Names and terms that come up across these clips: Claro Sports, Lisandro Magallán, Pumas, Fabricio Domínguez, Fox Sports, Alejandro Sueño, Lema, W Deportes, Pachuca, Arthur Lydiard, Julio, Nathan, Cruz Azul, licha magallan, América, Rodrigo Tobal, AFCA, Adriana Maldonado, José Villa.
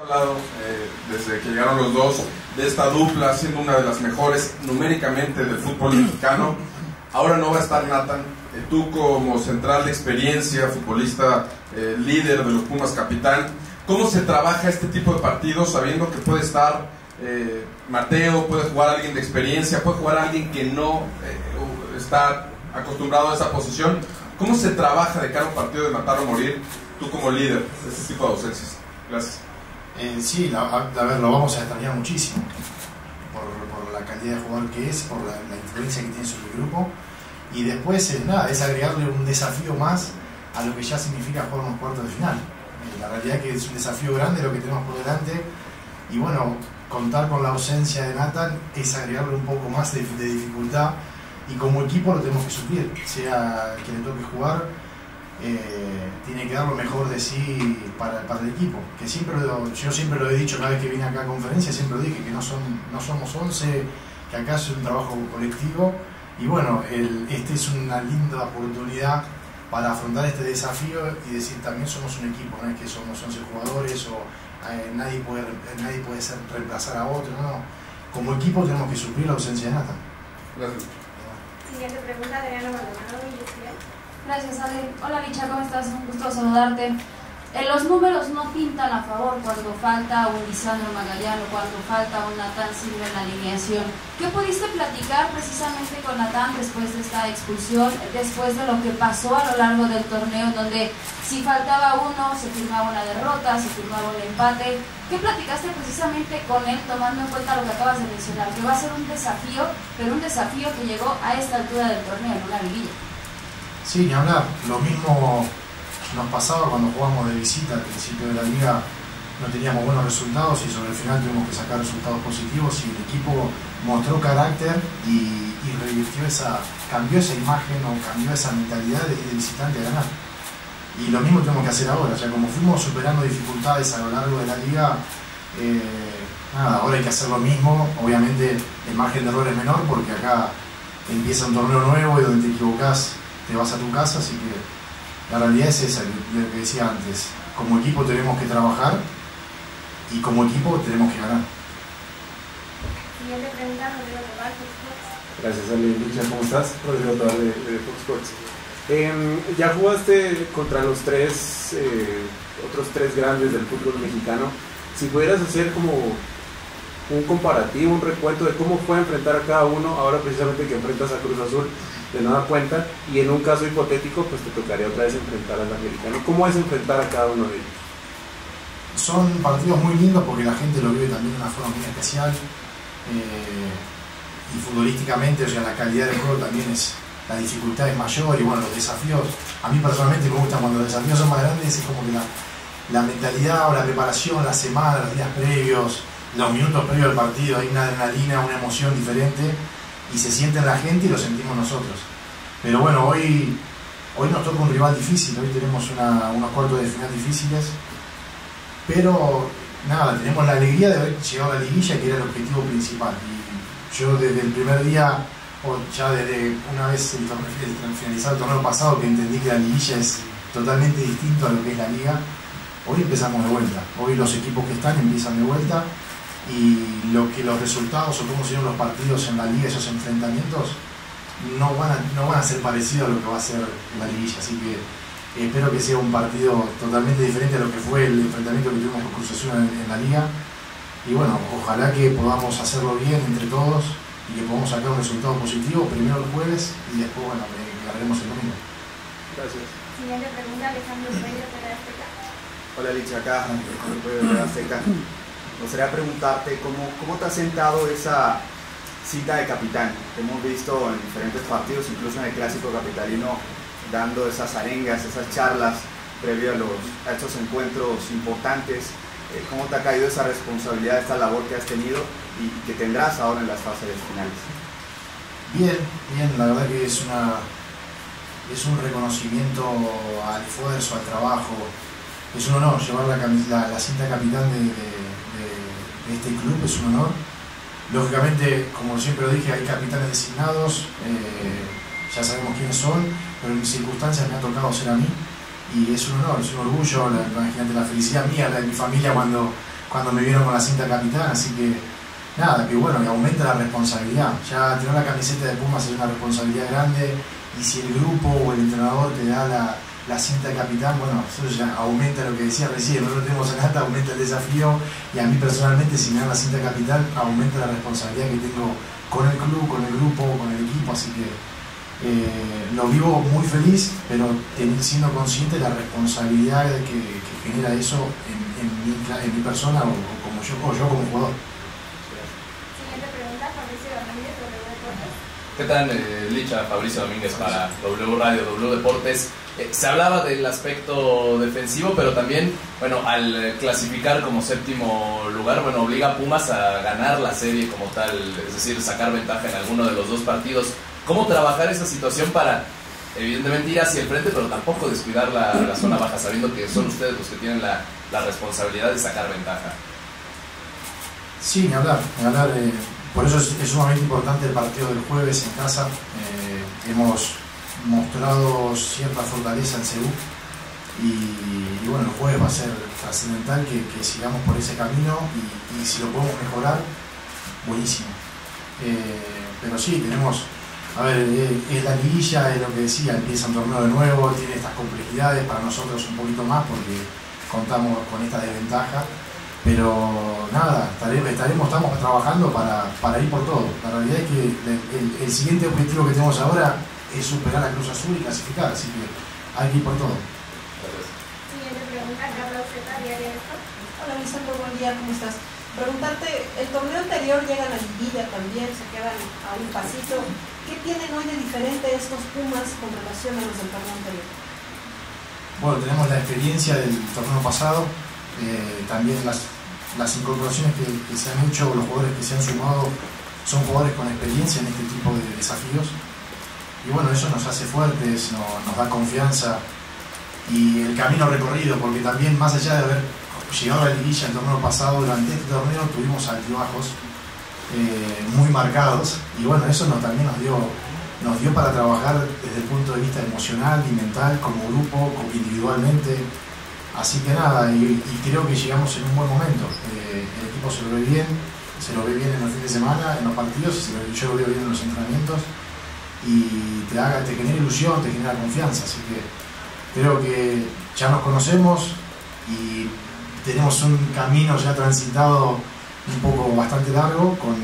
Hablado desde que llegaron los dos de esta dupla, siendo una de las mejores numéricamente del fútbol mexicano. Ahora no va a estar Nathan, tú como central de experiencia, futbolista líder de los Pumas, capitán, ¿cómo se trabaja este tipo de partidos sabiendo que puede estar Mateo, puede jugar alguien de experiencia, puede jugar alguien que no está acostumbrado a esa posición? ¿Cómo se trabaja de cara a un partido de matar o morir, tú como líder de este tipo de ausencias? Gracias. Sí, a ver, lo vamos a extrañar muchísimo por la calidad de jugador que es, por la influencia que tiene sobre el grupo, y después nada, es agregarle un desafío más a lo que ya significa jugar unos cuartos de final. La realidad es que es un desafío grande lo que tenemos por delante, y bueno, contar con la ausencia de Nathan es agregarle un poco más de dificultad, y como equipo lo tenemos que suplir, sea que le toque jugar. Tiene que dar lo mejor de sí para el equipo, que siempre yo siempre lo he dicho cada vez que vine acá a conferencia, siempre lo dije, que no somos 11, que acá es un trabajo colectivo, y bueno, este es una linda oportunidad para afrontar este desafío y decir también somos un equipo, no es que somos 11 jugadores o nadie puede reemplazar a otro, no, como equipo tenemos que suplir la ausencia de Nathan. Gracias. Siguiente pregunta, Adriana Maldonado. Gracias, Ale. Hola, Licha, ¿cómo estás? Un gusto saludarte. Los números no pintan a favor cuando falta un Lisandro Magallán o cuando falta un Nathan Silva en la alineación. ¿Qué pudiste platicar precisamente con Nathan después de esta expulsión, después de lo que pasó a lo largo del torneo, donde si faltaba uno, se firmaba una derrota, se firmaba un empate? ¿Qué platicaste precisamente con él, tomando en cuenta lo que acabas de mencionar, que va a ser un desafío, pero un desafío que llegó a esta altura del torneo, en una liguilla? Sí, ni hablar. Lo mismo nos pasaba cuando jugábamos de visita al principio de la liga, no teníamos buenos resultados y sobre el final tuvimos que sacar resultados positivos, y el equipo mostró carácter y revirtió cambió esa imagen o cambió esa mentalidad de visitante a ganar. Y lo mismo tenemos que hacer ahora, o sea, como fuimos superando dificultades a lo largo de la liga, ahora hay que hacer lo mismo. Obviamente el margen de error es menor porque acá empieza un torneo nuevo y donde te equivocás te vas a tu casa, así que la realidad es esa, lo que decía antes, como equipo tenemos que trabajar y como equipo tenemos que ganar. Siguiente pregunta, Rodrigo Tobal, Fox Sports. Gracias, Ale. ¿Cómo estás? Rodrigo Tobal de Fox Sports. Ya jugaste contra los otros tres grandes del fútbol mexicano. Si pudieras hacer como un comparativo, un recuento de cómo fue enfrentar a cada uno, ahora precisamente que enfrentas a Cruz Azul de nueva cuenta, y en un caso hipotético pues te tocaría otra vez enfrentar al americano, ¿cómo es enfrentar a cada uno de ellos? Son partidos muy lindos porque la gente lo vive también de una forma muy especial, y futbolísticamente, o sea, la calidad del juego también es, la dificultad es mayor, y bueno, los desafíos, a mí personalmente me gustan cuando los desafíos son más grandes, es como que la mentalidad o la preparación, la semana, los días previos, los minutos previos del partido, hay una adrenalina, una emoción diferente, y se siente la gente y lo sentimos nosotros. Pero bueno, hoy nos toca un rival difícil, hoy tenemos unos cuartos de final difíciles, pero nada, tenemos la alegría de haber llegado a la liguilla, que era el objetivo principal, y yo desde el primer día, o ya desde una vez finalizado el torneo pasado, que entendí que la liguilla es totalmente distinto a lo que es la liga, hoy empezamos de vuelta, hoy los equipos que están empiezan de vuelta, y los resultados o cómo se dieron los partidos en la liga, esos enfrentamientos no van a ser parecidos a lo que va a ser la liguilla, así que espero que sea un partido totalmente diferente a lo que fue el enfrentamiento que tuvimos con Cruz Azul en la liga, y bueno, ojalá que podamos hacerlo bien entre todos y que podamos sacar un resultado positivo primero el jueves y después, bueno, haremos el domingo. Gracias. Siguiente pregunta, Alejandro Sueño, de AFCA. Hola, Licha, acá de AFCA. Me gustaría preguntarte cómo te ha sentado esa cita de capitán. Te hemos visto en diferentes partidos, incluso en el Clásico Capitalino, dando esas arengas, esas charlas previo a estos encuentros importantes. ¿Cómo te ha caído esa responsabilidad, esta labor que has tenido y que tendrás ahora en las fases finales? Bien, la verdad que es un reconocimiento al esfuerzo, al trabajo. Es un honor llevar la cinta de capitán de este club, es un honor. Lógicamente, como siempre lo dije, hay capitanes designados, ya sabemos quiénes son, pero en mis circunstancias me ha tocado ser a mí, y es un honor, es un orgullo, imagínate la felicidad mía, la de mi familia, cuando cuando me vieron con la cinta capitán, así que nada, que bueno, que aumenta la responsabilidad. Ya tener la camiseta de Pumas es una responsabilidad grande, y si el grupo o el entrenador te da la cinta de capitán, bueno, eso ya aumenta lo que decía recién, nosotros tenemos en alta, aumenta el desafío, y a mí personalmente si me dan la cinta de capitán aumenta la responsabilidad que tengo con el club, con el grupo, con el equipo, así que lo vivo muy feliz, pero siendo consciente de la responsabilidad que genera eso en mi persona o yo como jugador. Siguiente pregunta, Fabricio Domínguez, W Deportes. ¿Qué tal, Licha? Fabricio Domínguez para W Radio, W Deportes. Se hablaba del aspecto defensivo, pero también, bueno, al clasificar como séptimo lugar, bueno, obliga a Pumas a ganar la serie como tal, es decir, sacar ventaja en alguno de los dos partidos. ¿Cómo trabajar esa situación para, evidentemente, ir hacia el frente, pero tampoco descuidar la zona baja, sabiendo que son ustedes los que tienen la responsabilidad de sacar ventaja? Sí, ni hablar. Por eso es sumamente importante el partido del jueves en casa. Hemos mostrado cierta fortaleza en Seúl y bueno, el jueves va a ser trascendental que sigamos por ese camino y si lo podemos mejorar, buenísimo. Pero sí, tenemos, a ver, es la liguilla, es lo que decía, empieza un torneo de nuevo, tiene estas complejidades para nosotros un poquito más porque contamos con esta desventaja, pero nada, estamos trabajando para ir por todo. La realidad es que el siguiente objetivo que tenemos ahora es superar a Cruz Azul y clasificar, así que hay que ir por todo. Siguiente pregunta, Claro Sports, Diario Esto. Hola, Lisandro, buen día, ¿cómo estás? Preguntarte, el torneo anterior llegan a Liguilla también, se quedan a un pasito. ¿Qué tienen hoy de diferente estos Pumas con relación a los del torneo anterior? Bueno, tenemos la experiencia del torneo pasado, también las incorporaciones que se han hecho, los jugadores que se han sumado, son jugadores con experiencia en este tipo de desafíos. Y bueno, eso nos hace fuertes, nos da confianza y el camino recorrido, porque también más allá de haber llegado a la liguilla el torneo pasado, durante este torneo tuvimos altibajos muy marcados y bueno, eso también nos dio para trabajar desde el punto de vista emocional y mental, como grupo, como individualmente, así que nada, y creo que llegamos en un buen momento. El equipo se lo ve bien en los fines de semana, en los partidos, yo lo veo bien en los entrenamientos, y te genera ilusión, te genera confianza, así que creo que ya nos conocemos y tenemos un camino ya transitado un poco bastante largo, con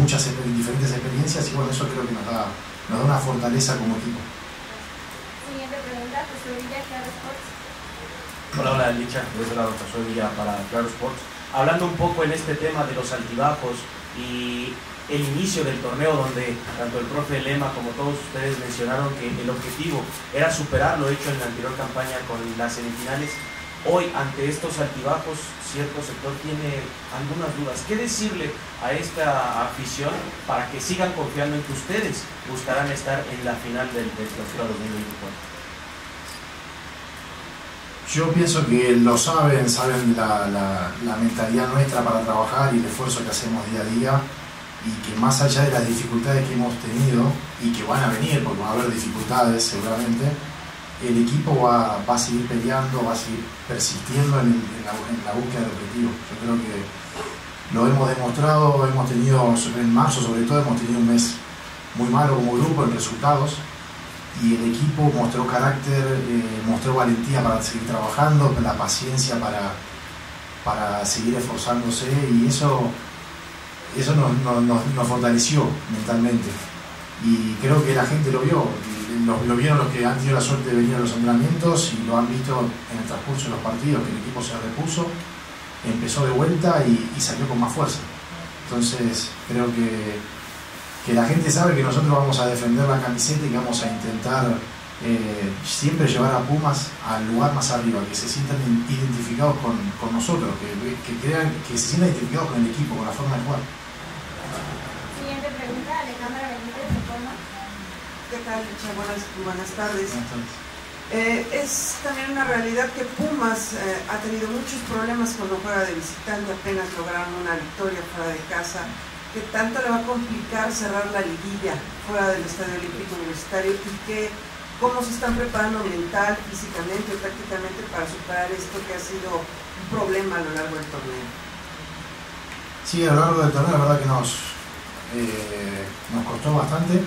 muchas diferentes experiencias, y bueno, eso creo que nos da una fortaleza como equipo. Siguiente pregunta, José Villa, Claro Sports. Hola, Licha, desde el lado José Villa para Claro Sports. Hablando un poco en este tema de los altibajos y el inicio del torneo, donde tanto el profe Lema como todos ustedes mencionaron que el objetivo era superar lo hecho en la anterior campaña con las semifinales, hoy ante estos altibajos cierto sector tiene algunas dudas. ¿Qué decirle a esta afición para que sigan confiando en que ustedes buscarán estar en la final del clausura 2024? Yo pienso que lo saben la mentalidad nuestra para trabajar y el esfuerzo que hacemos día a día, y que más allá de las dificultades que hemos tenido y que van a venir, porque va a haber dificultades seguramente, el equipo va a seguir peleando, va a seguir persistiendo en la búsqueda de objetivos. Yo creo que lo hemos demostrado, hemos tenido en marzo sobre todo, hemos tenido un mes muy malo como grupo en resultados, y el equipo mostró carácter, mostró valentía para seguir trabajando, la paciencia para seguir esforzándose, y eso nos fortaleció mentalmente, y creo que la gente lo vio, lo vieron los que han tenido la suerte de venir a los entrenamientos y lo han visto en el transcurso de los partidos, que el equipo se repuso, empezó de vuelta y salió con más fuerza. Entonces creo que la gente sabe que nosotros vamos a defender la camiseta y que vamos a intentar siempre llevar a Pumas al lugar más arriba, que se sientan identificados con nosotros, que crean, que se sientan identificados con el equipo, con la forma de jugar. ¿Qué tal, Licha? Buenas tardes. Es también una realidad que Pumas ha tenido muchos problemas cuando juega de visitante, apenas lograron una victoria fuera de casa. ¿Qué tanto le va a complicar cerrar la liguilla fuera del Estadio Olímpico Universitario? ¿Y cómo se están preparando mental, físicamente, prácticamente para superar esto que ha sido un problema a lo largo del torneo? Sí, a lo largo del torneo la verdad que nos costó bastante,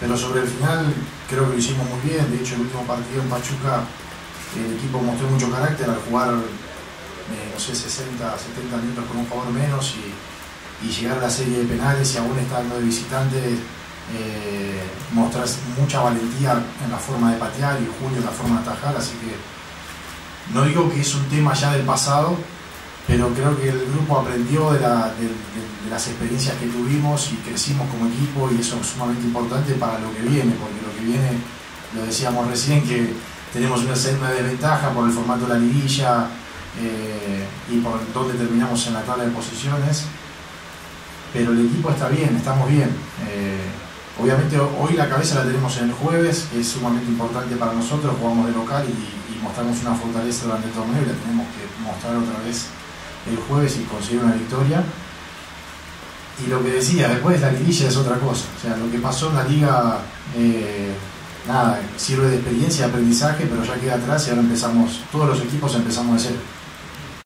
pero sobre el final creo que lo hicimos muy bien. De hecho, el último partido en Pachuca el equipo mostró mucho carácter al jugar, no sé, 60, 70 minutos con un jugador menos y llegar a la serie de penales, y aún estando de visitante mostrar mucha valentía en la forma de patear y Julio en la forma de atajar. Así que no digo que es un tema ya del pasado, pero creo que el grupo aprendió de las experiencias que tuvimos y crecimos como equipo, y eso es sumamente importante para lo que viene, porque lo que viene, lo decíamos recién, que tenemos una segunda desventaja por el formato de la liguilla y por dónde terminamos en la tabla de posiciones, pero el equipo está bien, estamos bien. Obviamente hoy la cabeza la tenemos en el jueves, que es sumamente importante para nosotros, jugamos de local y mostramos una fortaleza durante el torneo y la tenemos que mostrar otra vez el jueves y conseguir una victoria. Y lo que decía, después la liguilla es otra cosa, o sea, lo que pasó en la liga, nada, sirve de experiencia, de aprendizaje, pero ya queda atrás y ahora empezamos, todos los equipos empezamos de cero.